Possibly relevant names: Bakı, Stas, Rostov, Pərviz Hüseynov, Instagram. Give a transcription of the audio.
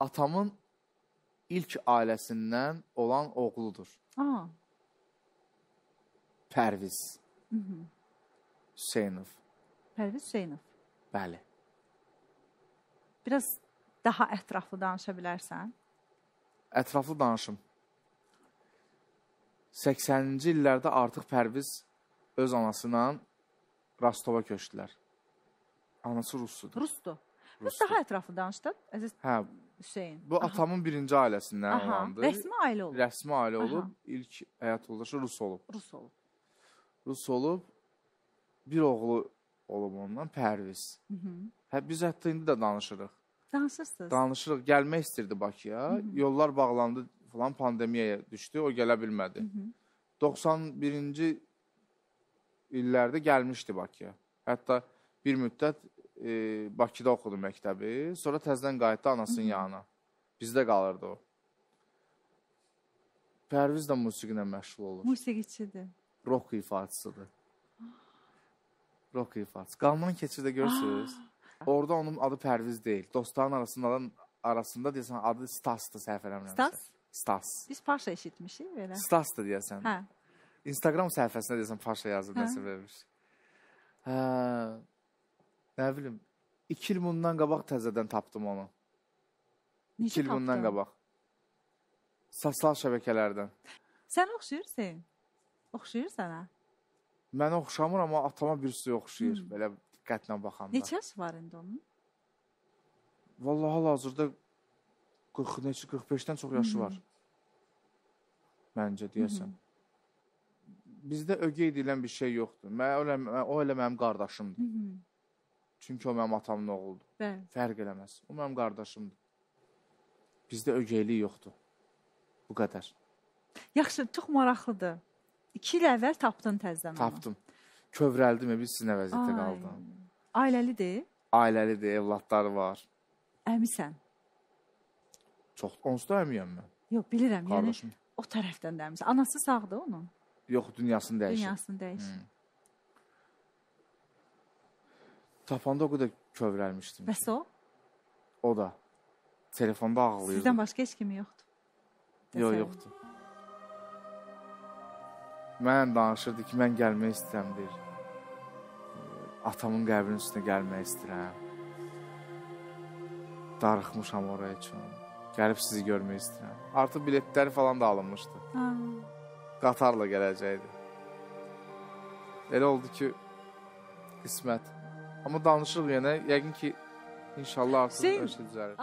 atamın ilk ailəsindən olan oğludur. Aa. Pərviz. Hı-hı. Hüseynov. Pərviz Hüseynov. Bəli. Biraz daha ətraflı danışa bilərsən? Ətraflı danışım. 80-ci illərdə artıq Pərviz öz anasından Rostova köçdülər. Anası Russudur. Rusdur. Rus daha ətraflı danışdın, əziz Hüseyin. Bu aha, atamın birinci ailəsindən olandı. Rəsmi ailə olub. Rəsmi ailə olub. Aha. İlk həyat yoldaşı Rus olub. Rus olub. Rus olub. Bir oğlu olub ondan, Pərviz. Hı -hı. Hə, biz hətta indi də danışırıq. Danışırsınız. Danışırıq. Gəlmək istirdi Bakıya. Hı -hı. Yollar bağlandı falan, pandemiyaya düşdü. O gələ bilmədi. Hı -hı. 91-ci illərdə gəlmişdi Bakıya. Hətta bir müddət Bakıda oxudu məktəbi. Sonra təzdən qayıtdı anasının yanına. Bizdə qalırdı o. Pərviz də musiqi ilə məşğul olur. Musiqiçidir. Rock ifaçısıdır. Rock ifaçısı. Qalman keçirdə görürsünüz. Orada onun adı Pərviz deyil. Dostların arasında deyəsən adı Stas'dır, səhv eləmirəm. Stas? Stas. Biz parça eşitmişik belə. Stas'dır deyəsən. Hə. Instagram səhifəsində deyəsən parça yazır, nəsə vermiş. Hə. Nə bilim, 2 il bundan qabaq təzədən tapdım onu. 2 il bundan qabaq. Sosial şəbəkələrdən. Sən oxşayırsan. Oxşayır sənə. Mən oxşamır, amma atama bir sürü oxşayır. Hmm. Belə diqqətlə baxanda. Neçə yaşı var indi onun? Vallahi hal-hazırda 40-45-dən çox yaşı var. Məncə deyəsən. Bizdə ögey deyilən bir şey yoxdur. O elə mənim qardaşımdır. Çünki o mənim atamın oğludur. Bəli. Fərq eləməz. O mənim qardaşımdır. Bizdə ögeylik yoxdur. Bu qədər. Yaxşı, çox maraqlıdır. 2 il əvvəl tapdın təzdən onu. Tapdım. Kövrəldim, biz sizin əvəziyyətdə qaldım. Ailəlidir? Ailəlidir, evlatları var. Əmisən? Çox, onsuz da əmiyəm mən. Yox, bilirəm. Qardaşım. Yəni, o tərəfdən də əmisən. Anası sağdır onun? Yox, dünyasını dəyişir. Dünyasını dəyişir. Hmm. Tapanda o qədər kövrəlmişdim. Bəs o? O da. Telefonda ağlayırdı. Sizdən başqa heç kimi yoxdur? Yox, yoxdur. Mən danışırdı ki, mən gəlmək istəyirəm, deyir. Atamın qəbrinin üstünə gəlmək istəyirəm. Darıxmışam oraya üçün. Gəlib sizi görmək istəyirəm. Artıq biletləri falan da alınmışdı. Ha. Qatarla gələcəkdi. Elə oldu ki, qismət. Amma danışırıq yenə, yəqin ki, inşallah artıq öşəcəlir.